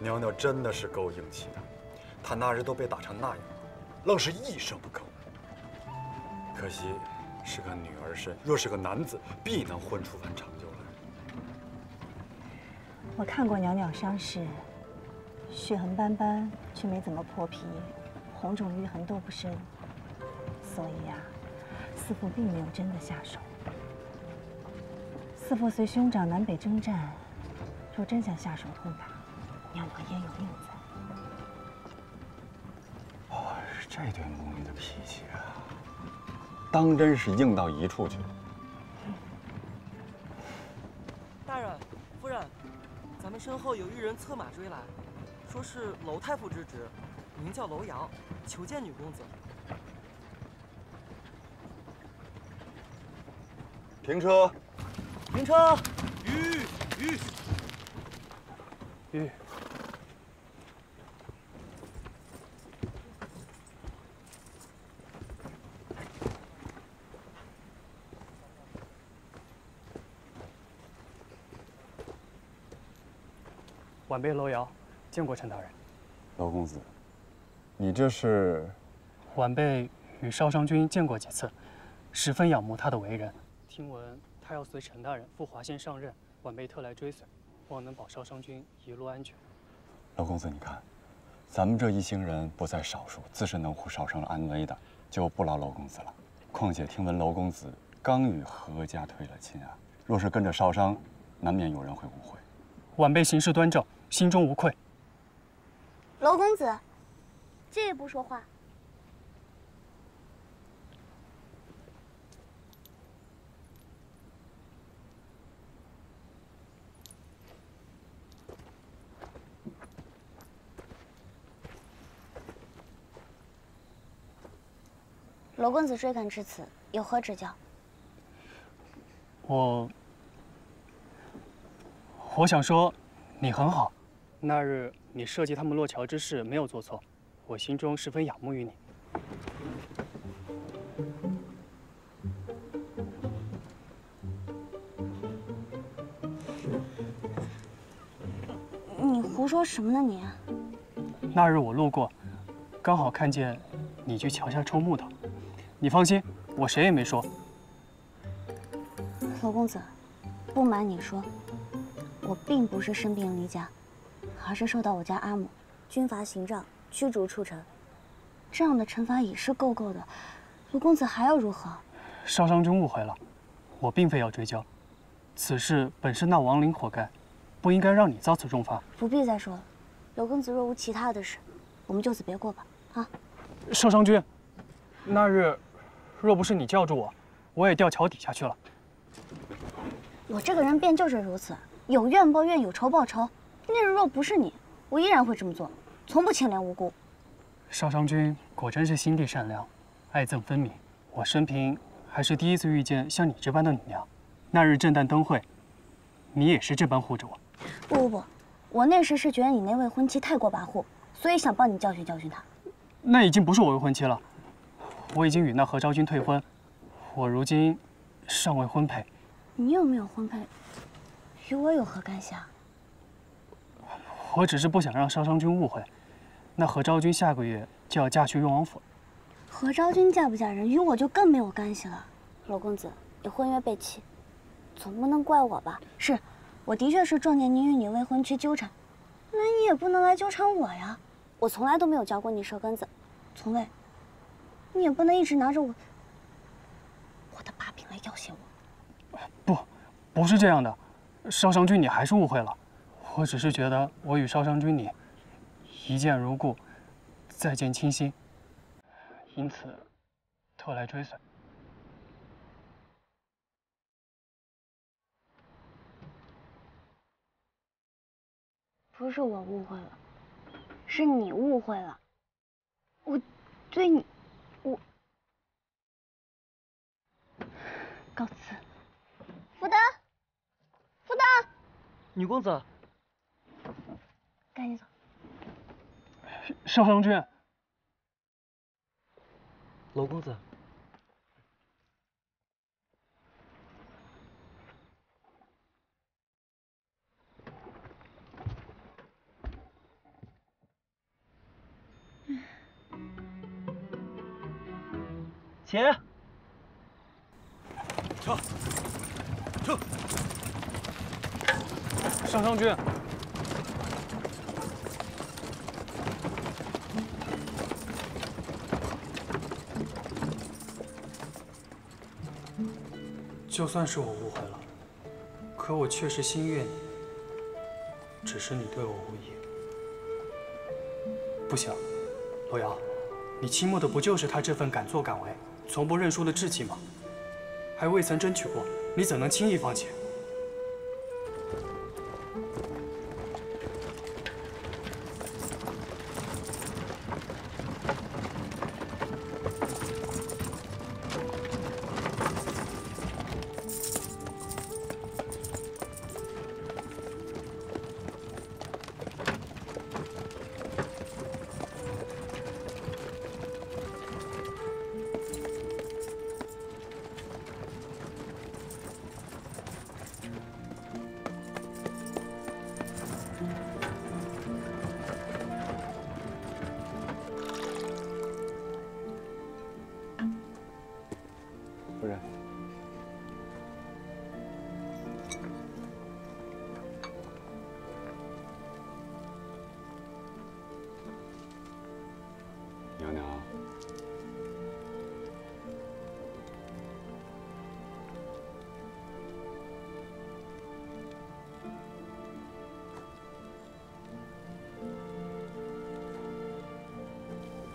娘娘真的是够硬气的，她那日都被打成那样，愣是一声不吭。可惜是个女儿身，若是个男子，必能混出番长久来。我看过娘娘伤势，血痕斑斑，却没怎么破皮，红肿淤痕都不深，所以啊，四父并没有真的下手。四父随兄长南北征战，若真想下手痛打， 娘娘焉有命在？哦，是这对母女的脾气啊，当真是硬到一处去了。大人、夫人，咱们身后有一人策马追来，说是娄太傅之侄，名叫娄瑶，求见女公子。停车！停车！吁！ 晚辈娄瑶，见过陈大人。娄公子，你这是？晚辈与少商君见过几次，十分仰慕他的为人。听闻他要随陈大人赴华县上任，晚辈特来追随，望能保少商君一路安全。娄公子，你看，咱们这一行人不在少数，自是能护少商安危的，就不劳娄公子了。况且听闻娄公子刚与何家退了亲啊，若是跟着少商，难免有人会误会。晚辈行事端正， 心中无愧。娄公子，这也不说话。娄公子追赶至此，有何指教？我想说，你很好。 那日你设计他们落桥之事没有做错，我心中十分仰慕于你。你胡说什么呢你？那日我路过，刚好看见你去桥下抽木头。你放心，我谁也没说。娄公子，不瞒你说，我并不是生病离家， 而是受到我家阿母军阀行杖驱逐出城，这样的惩罚也是够的。娄公子还要如何？少商君误会了，我并非要追究，此事本是那亡灵活该，不应该让你遭此重罚。不必再说了，娄公子若无其他的事，我们就此别过吧。啊！少商君，那日若不是你叫住我，我也掉桥底下去了。我这个人便就是如此，有怨报怨，有仇报仇。 那日若不是你，我依然会这么做，从不牵连无辜。少商君果真是心地善良，爱憎分明。我生平还是第一次遇见像你这般的女娘。那日震旦灯会，你也是这般护着我。不，我那时是觉得你那未婚妻太过跋扈，所以想帮你教训教训她。那已经不是我未婚妻了，我已经与那何昭君退婚，我如今尚未婚配。你有没有婚配，与我有何干系啊？ 我只是不想让少商君误会，那何昭君下个月就要嫁去雍王府。何昭君嫁不嫁人，与我就更没有干系了。娄公子，你婚约被弃，总不能怪我吧？是，我的确是撞见你与你未婚妻纠缠，那你也不能来纠缠我呀。我从来都没有嚼过你舌根子，从未。你也不能一直拿着我的把柄来要挟我。不是这样的，少商君，你还是误会了。 我只是觉得我与少商君你一见如故，再见倾心，因此特来追随。不是我误会了，是你误会了。我对你，我告辞。福德，福德，女公子。 带你走，少商君，娄公子，起！撤！上将军，就算是我误会了，可我确实心悦你，只是你对我无意。不行，罗瑶，你倾慕的不就是他这份敢作敢为、从不认输的志气吗？还未曾争取过，你怎能轻易放弃？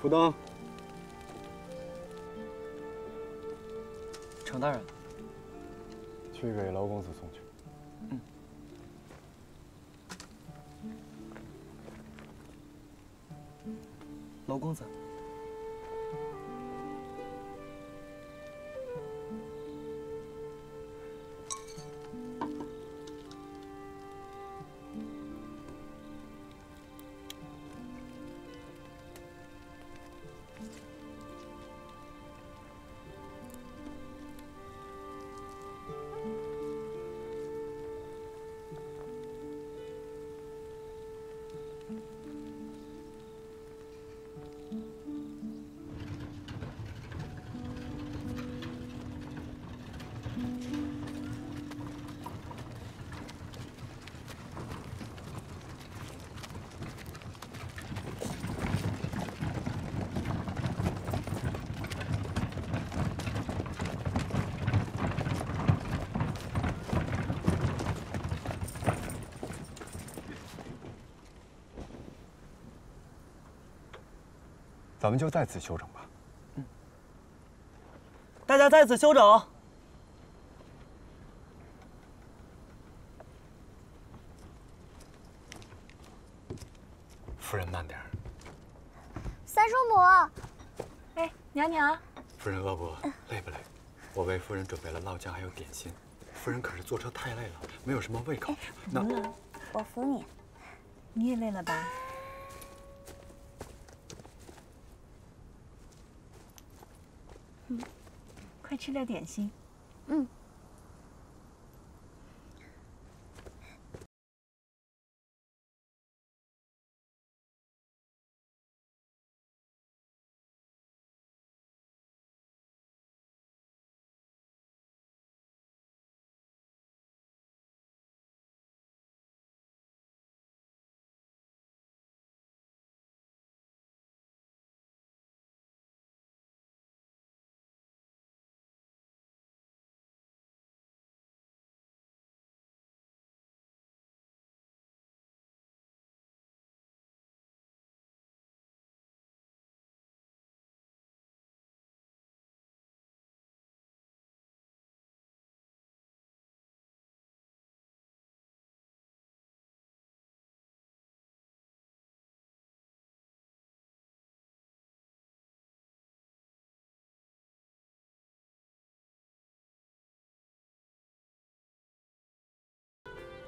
福登，程大人，去给劳公子送去。嗯。劳公子，咱们就在此休整吧。嗯，大家在此休整。夫人慢点。三叔母，哎，娘娘。夫人饿不饿？累不累？我为夫人准备了酪酱还有点心。夫人可是坐车太累了，没有什么胃口。那，我扶你。你也累了吧？ 快吃点点心。嗯。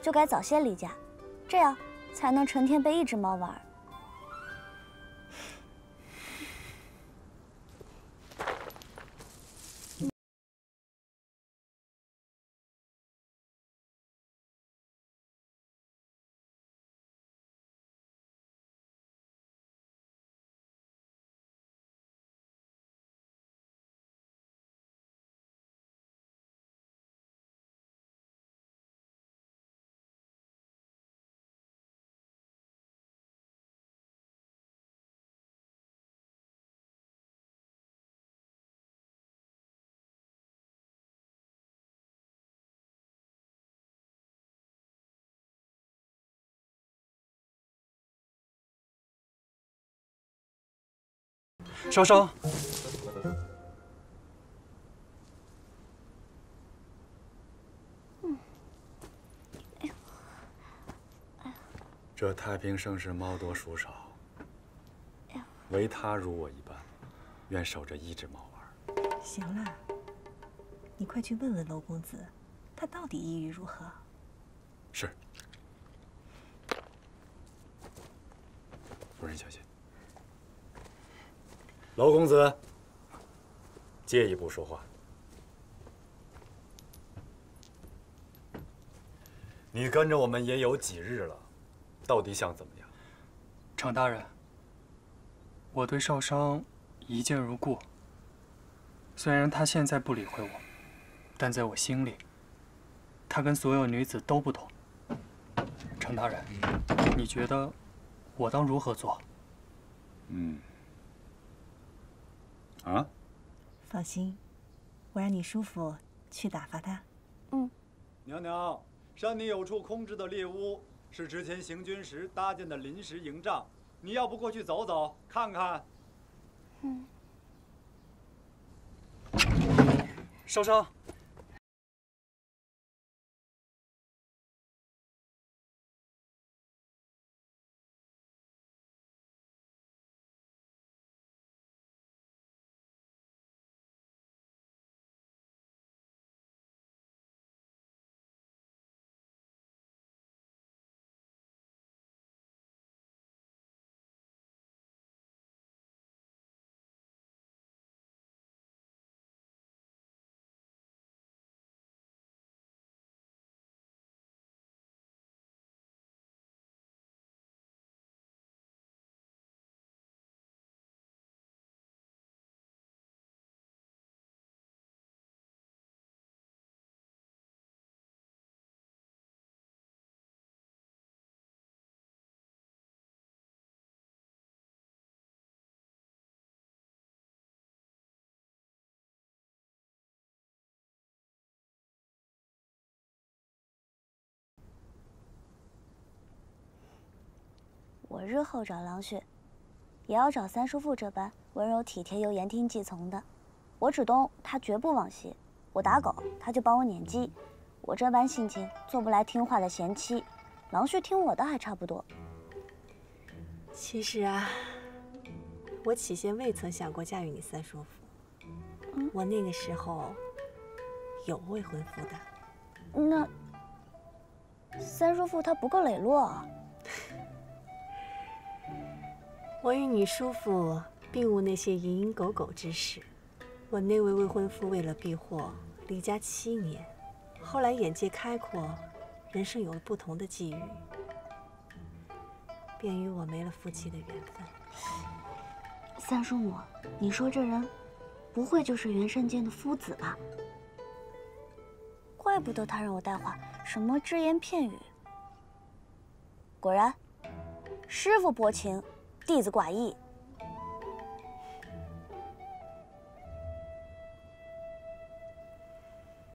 就该早些离家，这样才能成天被一只猫玩。稍稍。这太平盛世，猫多鼠少，唯他如我一般，愿守着一只猫玩。行了，你快去问问娄公子，他到底意欲如何？是。夫人小心。 娄公子，借一步说话。你跟着我们也有几日了，到底想怎么样？程大人，我对少商一见如故。虽然他现在不理会我，但在我心里，他跟所有女子都不同。程大人，你觉得我当如何做？嗯。 啊，放心，我让你叔父去打发他。嗯，娘娘，山里有处空置的猎屋，是之前行军时搭建的临时营帐，你要不过去走走看看？嗯。稍稍。 我日后找郎婿，也要找三叔父这般温柔体贴又言听计从的。我指东，他绝不往西；我打狗，他就帮我撵鸡。我这般性情，做不来听话的贤妻。郎婿听我的还差不多。其实啊，我起先未曾想过嫁与你三叔父。我那个时候有未婚夫的。那三叔父他不够磊落啊。 我与你叔父并无那些蝇营狗苟之事。我那位未婚夫为了避祸，离家7年，后来眼界开阔，人生有了不同的际遇，便与我没了夫妻的缘分。三叔母，你说这人不会就是袁善见的夫子吧？怪不得他让我带话，什么只言片语。果然，师傅薄情。 弟子寡义。